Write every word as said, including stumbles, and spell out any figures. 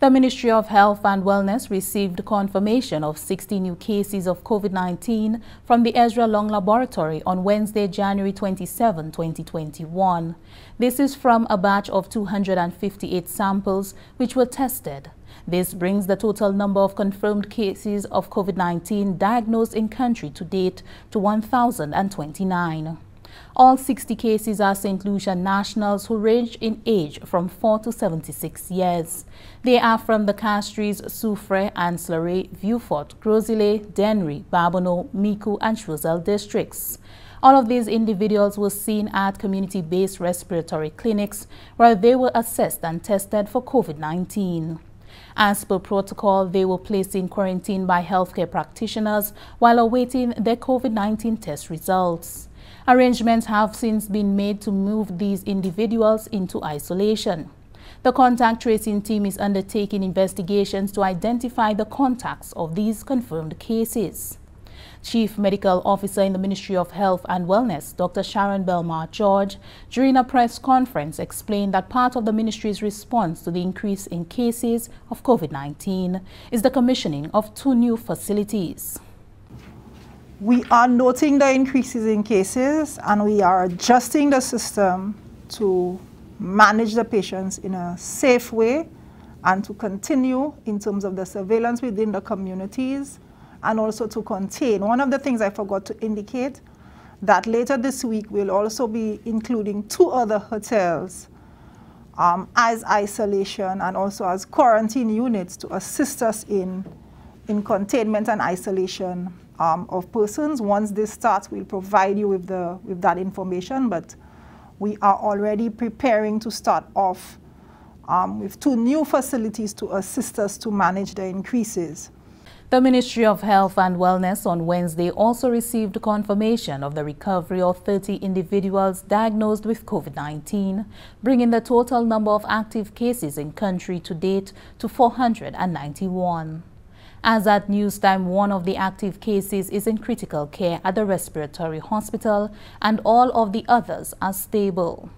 The Ministry of Health and Wellness received confirmation of sixty new cases of COVID nineteen from the Ezra Long Laboratory on Wednesday, January twenty-seventh, twenty twenty-one. This is from a batch of two hundred fifty-eight samples which were tested. This brings the total number of confirmed cases of COVID nineteen diagnosed in country to date to one thousand twenty-nine. All sixty cases are Saint Lucia nationals who range in age from four to seventy-six years. They are from the Castries, Soufrière, Anse La Raye, Viewfort, Gros Islet, Denry, Babonneau, Miku and Choiseul districts. All of these individuals were seen at community-based respiratory clinics where they were assessed and tested for COVID nineteen. As per protocol, they were placed in quarantine by healthcare practitioners while awaiting their COVID nineteen test results. Arrangements have since been made to move these individuals into isolation. The contact tracing team is undertaking investigations to identify the contacts of these confirmed cases. Chief Medical Officer in the Ministry of Health and Wellness, Doctor Sharon Belmar-George, during a press conference explained that part of the ministry's response to the increase in cases of COVID nineteen is the commissioning of two new facilities. We are noting the increases in cases and we are adjusting the system to manage the patients in a safe way and to continue in terms of the surveillance within the communities and also to contain. One of the things I forgot to indicate that later this week we'll also be including two other hotels um, as isolation and also as quarantine units to assist us in, in containment and isolation um, of persons. Once this starts, we'll provide you with, the, with that information, but we are already preparing to start off um, with two new facilities to assist us to manage the increases. The Ministry of Health and Wellness on Wednesday also received confirmation of the recovery of thirty individuals diagnosed with COVID nineteen, bringing the total number of active cases in country to date to four hundred ninety-one. As at news time, one of the active cases is in critical care at the respiratory hospital and all of the others are stable.